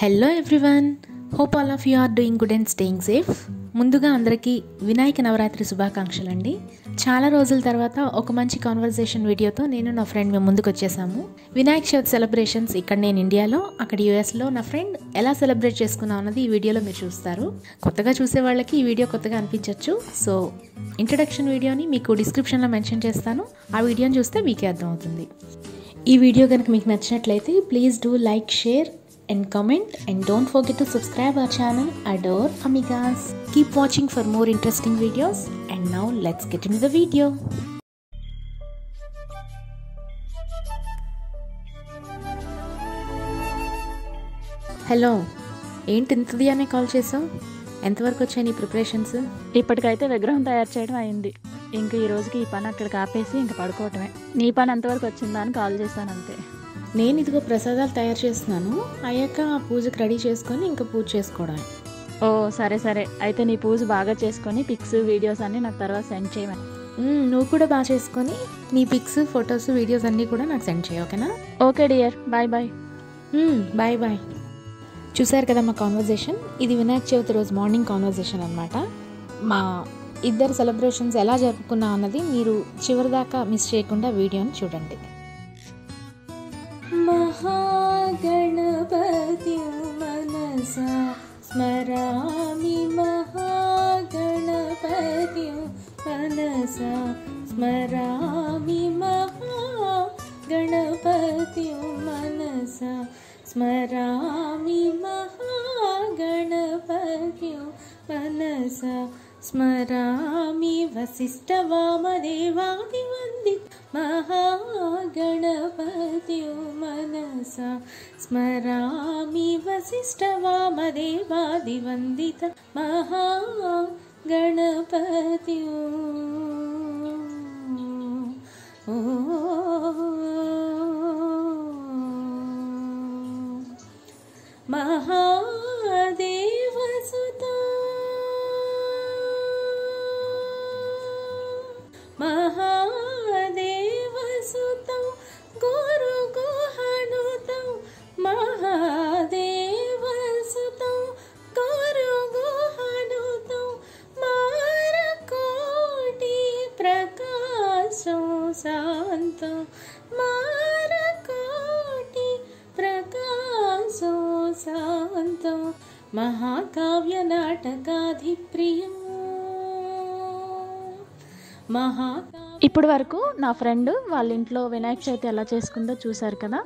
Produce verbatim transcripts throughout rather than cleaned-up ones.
Hello everyone, hope all of you are doing good and staying safe. ముందుగా అందరికీ వినాయక నవరాత్రి శుభాకాంక్షలు అండి. చాలా రోజుల తర్వాత ఒక మంచి కాన్వర్సేషన్ వీడియోతో నేను నా ఫ్రెండ్ మేము ముందుకు వచ్చేసాము. వినాయక చవితి సెలబ్రేషన్స్ ఇక్కడ నేను ఇండియాలో, అక్కడ యూఎస్లో నా ఫ్రెండ్ ఎలా సెలబ్రేట్ చేసుకున్నాం అన్నది ఈ వీడియోలో మీరు చూస్తారు. కొత్తగా చూసే వాళ్ళకి ఈ వీడియో కొత్తగా అనిపించవచ్చు. సో ఇంట్రడక్షన్ వీడియోని మీకు డిస్క్రిప్షన్లో మెన్షన్ చేస్తాను, ఆ వీడియోని చూస్తే మీకే అర్థమవుతుంది. ఈ వీడియో కనుక మీకు నచ్చినట్లయితే please do like, share and comment, and don't forget to subscribe our channel Adore Amigas. Keep watching for more interesting videos, and now let's get into the video. Hello, ఏంటి ఇంతది అనే కాల్ చేసాం? ఎంతవరకు వచ్చాయి నీ preparations? ఇప్పటికైతే విగ్రహం తయారు చేయడం అయింది. ఇంకా ఈ రోజుకి ఈ పని అక్కడికి ఆపేసి ఇంకా పడుకోవటమే. నీ పని ఎంతవరకు వచ్చిందా అని కాల్ చేశాను అంతే. నేను ఇదిగో ప్రసాదాలు తయారు చేస్తున్నాను, అయ్యాక పూజకు రెడీ చేసుకొని ఇంకా పూజ చేసుకోవడం. ఓ సరే సరే, అయితే నీ పూజ బాగా చేసుకొని పిక్స్ వీడియోస్ అన్నీ నాకు తర్వాత సెండ్ చేయమని. నువ్వు కూడా బాగా చేసుకొని నీ పిక్స్, ఫొటోస్, వీడియోస్ అన్నీ కూడా నాకు సెండ్ చేయ, ఓకేనా? Okay dear, bye bye. Bye bye. చూసారు కదా మా కాన్వర్జేషన్. ఇది వినాయక చవితి రోజు మార్నింగ్ కాన్వర్జేషన్ అనమాట. మా ఇద్దరు సెలబ్రేషన్స్ ఎలా జరుపుకున్నాం అన్నది మీరు చివరిదాకా మిస్ చేయకుండా వీడియోని చూడండి. महागणपतिं मनसा स्मरामि, महागणपतिं मनसा स्मरामि, महागणपतिं मनसा स्मरामि, महागणपतिं मनसा स्मरामि. वसिष्ठ वामदेवादि वन्दित महागणपतिं मनसा स्मरामि, वसिष्ठ वामदेवादि वन्दित महागणपतिं. महादेवसुता महादेवसुतं गुरुगुहनुतं, महादेवसुतं गुरुगुहनुतं, मारकोटि प्रकाशं शान्तं, मारकोटि प्रकाशं शान्तं, महाकाव्यनाटकाधिप्रियं. మహా ఇప్పుడు వరకు నా ఫ్రెండ్ వాళ్ళ ఇంట్లో వినాయక చవితి ఎలా చేసుకుందో చూశారు కదా.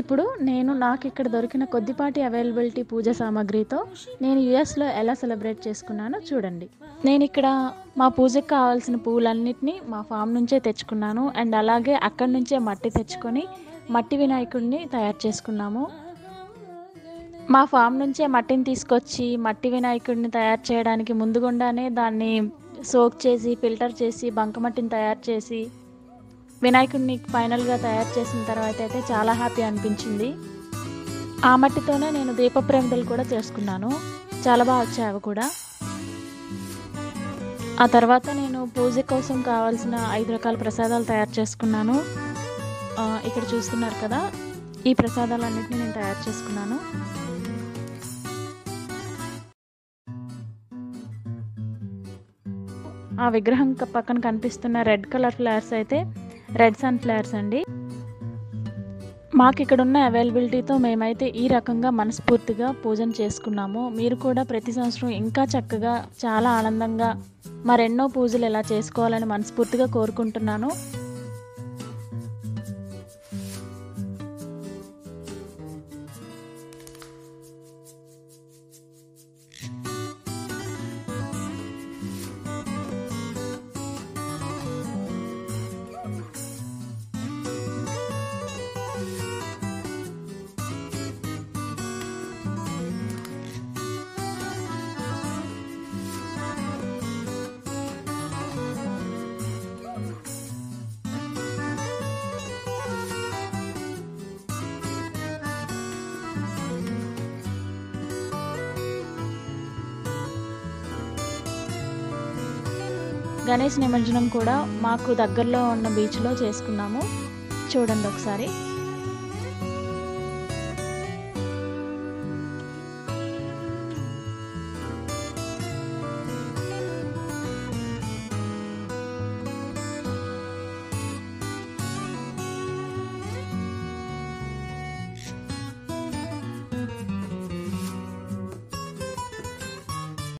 ఇప్పుడు నేను నాకు ఇక్కడ దొరికిన కొద్దిపాటి అవైలబిలిటీ పూజ సామాగ్రితో నేను యూఎస్లో ఎలా సెలబ్రేట్ చేసుకున్నానో చూడండి. నేను ఇక్కడ మా పూజకు కావాల్సిన పూలన్నిటినీ మా ఫామ్ నుంచే తెచ్చుకున్నాను. అండ్ అలాగే అక్కడి నుంచే మట్టి తెచ్చుకొని మట్టి వినాయకుడిని తయారు చేసుకున్నాము. మా ఫామ్ నుంచే మట్టిని తీసుకొచ్చి మట్టి వినాయకుడిని తయారు చేయడానికి ముందుగుండానే దాన్ని సోక్ చేసి, ఫిల్టర్ చేసి, బంకమట్టిని తయారు చేసి వినాయకుడిని ఫైనల్గా తయారు చేసిన తర్వాత అయితే చాలా హ్యాపీ అనిపించింది. ఆ మట్టితోనే నేను దీపప్రమిదలు కూడా చేసుకున్నాను, చాలా బాగా వచ్చాయి అవి కూడా. ఆ తర్వాత నేను పూజ కోసం కావాల్సిన ఐదు రకాల ప్రసాదాలు తయారు చేసుకున్నాను. ఇక్కడ చూస్తున్నారు కదా, ఈ ప్రసాదాలన్నింటినీ నేను తయారు చేసుకున్నాను. ఆ విగ్రహం పక్కన కనిపిస్తున్న రెడ్ కలర్ ఫ్లవర్స్ అయితే రెడ్ సన్ ఫ్లవర్స్ అండి. మాకు ఇక్కడ ఉన్న అవైలబిలిటీతో మేమైతే ఈ రకంగా మనస్ఫూర్తిగా పూజను చేసుకున్నాము. మీరు కూడా ప్రతి సంవత్సరం ఇంకా చక్కగా, చాలా ఆనందంగా, మరెన్నో పూజలు ఇలా చేసుకోవాలని మనస్ఫూర్తిగా కోరుకుంటున్నాను. గణేష్ నిమజ్జనం కూడా మాకు దగ్గరలో ఉన్న బీచ్లో చేసుకున్నాము. చూడండి ఒకసారి.